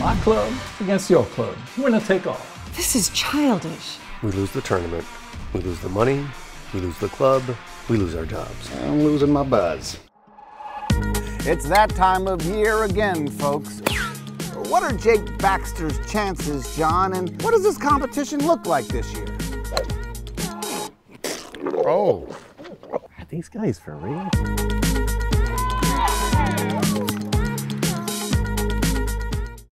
My club against your club. Winner take all. This is childish. We lose the tournament. We lose the money. We lose the club. We lose our jobs. I'm losing my buzz. It's that time of year again, folks. What are Jake Baxter's chances, John? And what does this competition look like this year? Oh. Are these guys for real?